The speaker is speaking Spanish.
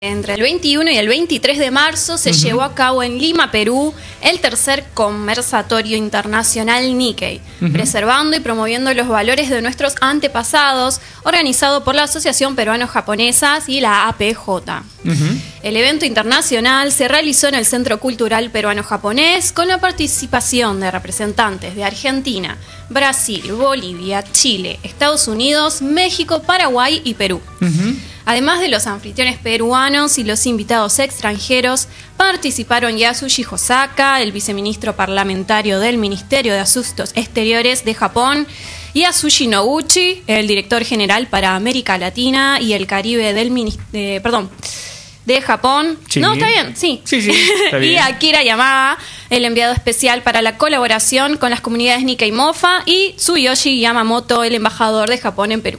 Entre el 21 y el 23 de marzo se llevó a cabo en Lima, Perú, el tercer conversatorio internacional Nikkei, preservando y promoviendo los valores de nuestros antepasados, organizado por la Asociación Peruano-Japonesas y la APJ. El evento internacional se realizó en el Centro Cultural Peruano-Japonés con la participación de representantes de Argentina, Brasil, Bolivia, Chile, Estados Unidos, México, Paraguay y Perú. Además de los anfitriones peruanos y los invitados extranjeros, participaron Yasushi Hosaka, el viceministro parlamentario del Ministerio de Asuntos Exteriores de Japón, Yasushi Noguchi, el director general para América Latina y el Caribe de Japón. Sí. No, está bien, sí. Sí, está bien. Y Akira Yamada, el enviado especial para la colaboración con las comunidades Nikkei y Mofa, y Tsuyoshi Yamamoto, el embajador de Japón en Perú.